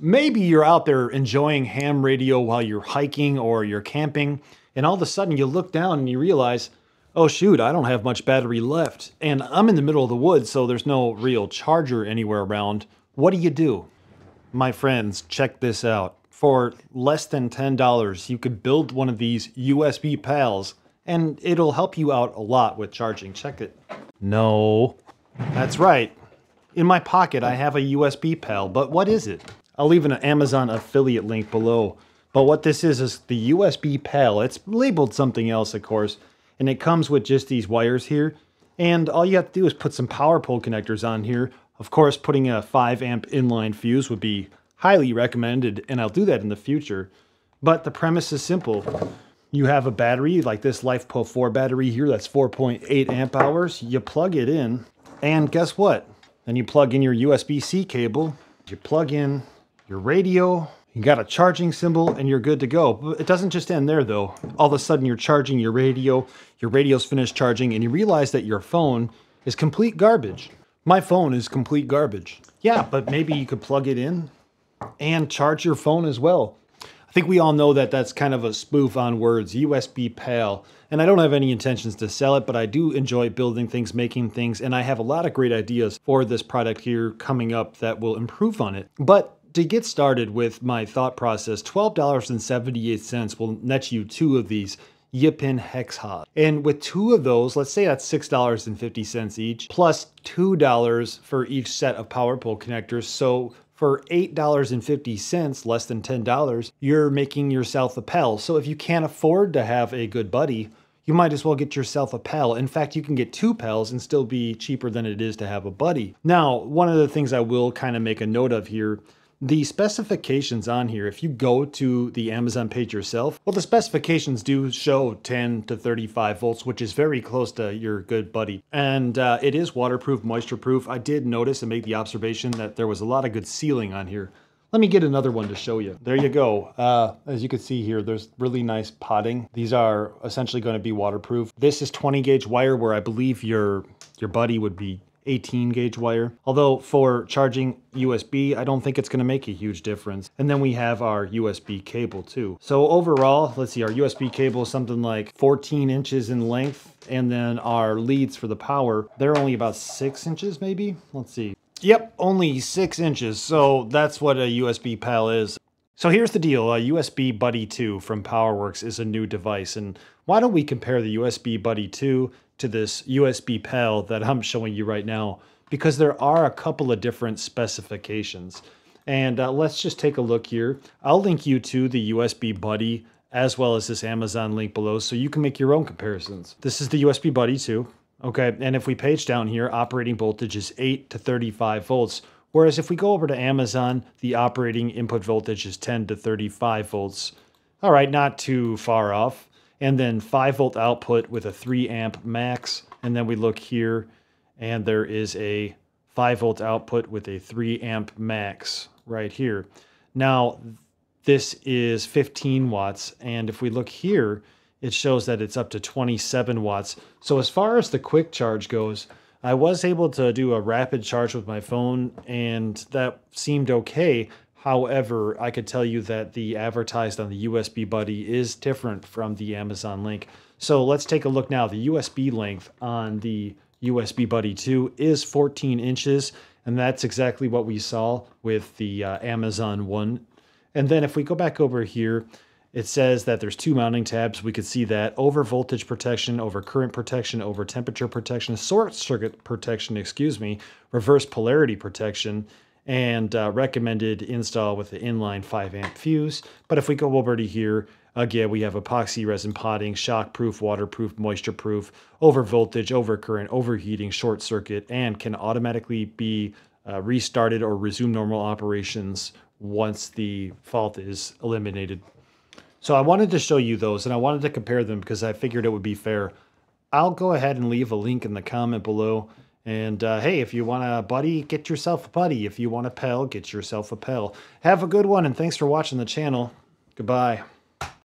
Maybe you're out there enjoying ham radio while you're hiking or you're camping, and all of a sudden you look down and you realize, oh shoot, I don't have much battery left, and I'm in the middle of the woods, so there's no real charger anywhere around. What do you do? My friends, check this out. For less than $10, you could build one of these USB PALs, and it'll help you out a lot with charging. Check it. No, that's right. In my pocket, I have a USB PAL, but what is it? I'll leave an Amazon affiliate link below. But what this is the USB PAL. It's labeled something else, of course, and it comes with just these wires here. And all you have to do is put some power pole connectors on here. Of course, putting a 5-amp inline fuse would be highly recommended, and I'll do that in the future. But the premise is simple. You have a battery, like this LifePo4 battery here, that's 4.8 amp hours. You plug it in, and guess what? Then you plug in your USB-C cable, you plug in your radio, you got a charging symbol, and you're good to go. But it doesn't just end there, though. All of a sudden, you're charging your radio's finished charging, and you realize that your phone is complete garbage. My phone is complete garbage. Yeah, but maybe you could plug it in and charge your phone as well. I think we all know that that's kind of a spoof on words, USB PAL. And I don't have any intentions to sell it, but I do enjoy building things, making things, and I have a lot of great ideas for this product here coming up that will improve on it. But to get started with my thought process, $12.78 will net you 2 of these Yipin Hexha. And with 2 of those, let's say that's $6.50 each, plus $2 for each set of power pole connectors. So for $8.50, less than $10, you're making yourself a PAL. So if you can't afford to have a good buddy, you might as well get yourself a PAL. In fact, you can get 2 PALs and still be cheaper than it is to have a buddy. Now, one of the things I will kind of make a note of here, the specifications on here, if you go to the Amazon page yourself, well, the specifications do show 10 to 35 volts, which is very close to your good buddy. And it is waterproof, moisture-proof. I did notice and make the observation that there was a lot of good sealing on here. Let me get another one to show you. There you go. As you can see here, there's really nice potting. These are essentially going to be waterproof. This is 20-gauge wire, where I believe your buddy would be 18-gauge wire. Although for charging USB, I don't think it's going to make a huge difference. And then we have our USB cable too. So overall, let's see, our USB cable is something like 14 inches in length. And then our leads for the power, they're only about 6 inches maybe? Let's see. Yep, only 6 inches. So that's what a USB PAL is. So here's the deal, a USB Buddy 2 from PowerWorks is a new device, and why don't we compare the USB Buddy 2 to this USB PAL that I'm showing you right now, because there are a couple of different specifications. And let's just take a look here. I'll link you to the USB Buddy as well as this Amazon link below so you can make your own comparisons. This is the USB Buddy 2, okay, and if we page down here, operating voltage is 8 to 35 volts. Whereas if we go over to Amazon, the operating input voltage is 10 to 35 volts. All right, not too far off. And then 5-volt output with a 3-amp max. And then we look here, and there is a 5-volt output with a 3-amp max right here. Now, this is 15 watts. And if we look here, it shows that it's up to 27 watts. So as far as the quick charge goes, I was able to do a rapid charge with my phone, and that seemed okay. However, I could tell you that the advertised on the USB Buddy is different from the Amazon link. So let's take a look now. The USB length on the USB Buddy 2 is 14 inches, and that's exactly what we saw with the Amazon one. And then if we go back over here, it says that there's 2 mounting tabs. We could see that over voltage protection, over current protection, over temperature protection, short circuit protection, excuse me, reverse polarity protection, and recommended install with the inline 5-amp fuse. But if we go over to here, again, we have epoxy resin potting, shockproof, waterproof, moisture-proof, over voltage, over current, overheating, short circuit, and can automatically be restarted or resume normal operations once the fault is eliminated. So I wanted to show you those, and I wanted to compare them because I figured it would be fair. I'll go ahead and leave a link in the comment below. And hey, if you want a buddy, get yourself a buddy. If you want a PAL, get yourself a PAL. Have a good one, and thanks for watching the channel. Goodbye.